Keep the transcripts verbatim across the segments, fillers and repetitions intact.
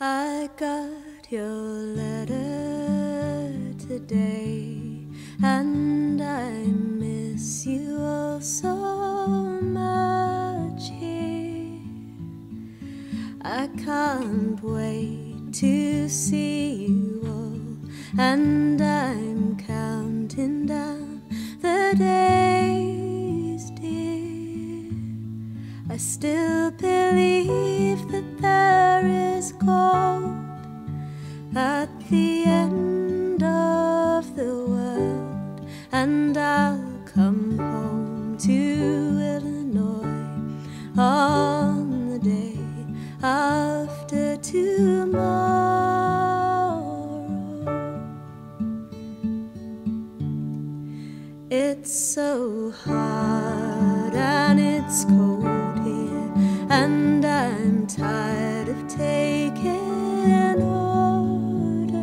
I got your letter today, and I miss you oh so much here. I can't wait to see you all, and I'm counting down the days, dear. I still believe that there is gold at the end of the world, and I'll come home to Illinois on the day after tomorrow. It's so hard and it's cold here, and I'm tired of taking orders,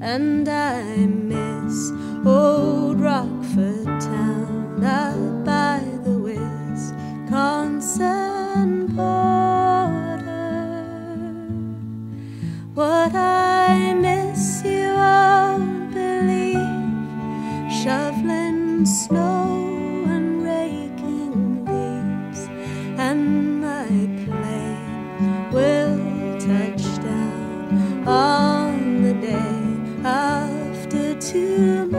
and I miss old Rockford town up by the Wisconsin border. What I miss you won't believe, shoveling snow and raking leaves, and my plane will touch down on the day after tomorrow.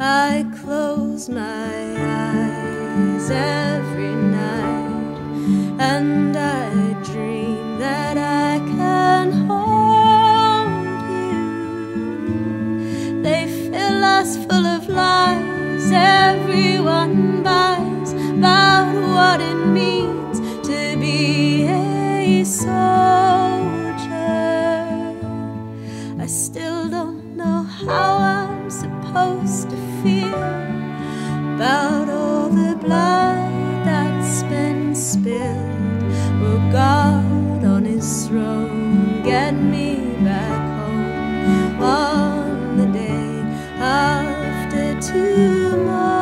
I close my eyes every night, and I dream that I can hold you. They fill us full of lies everyone buys about what it means to be a soldier. I still don't know how I'm supposed to feel about all the blood that's been spilled. Will God on his throne get me back home on the day after tomorrow?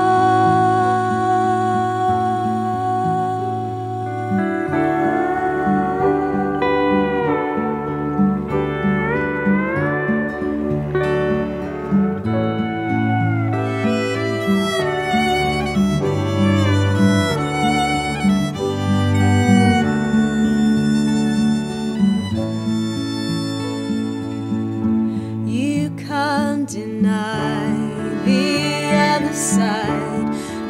Deny the other side,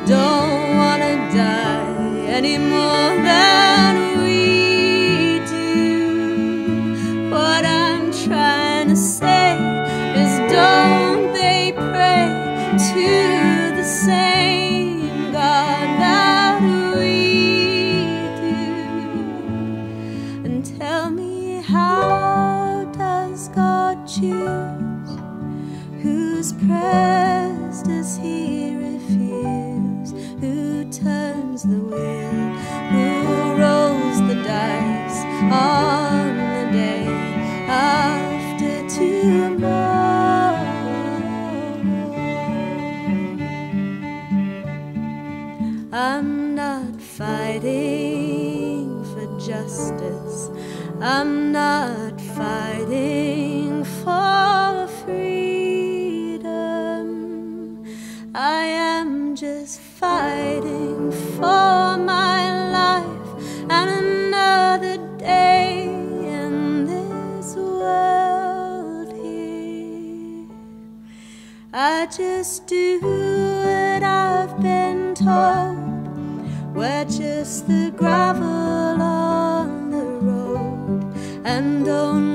don't wanna die any more than we do. What I'm trying to say is, don't they pray to the same God that we do? And tell me, how does God choose? Whose prayers does he refuse? Who turns the wheel? Who rolls the dice on the day after tomorrow? I'm not fighting for justice. I'm not fighting for freedom. I am just fighting for my life and another day in this world here. I just do what I've been told. We're just the gravel on the road, and don't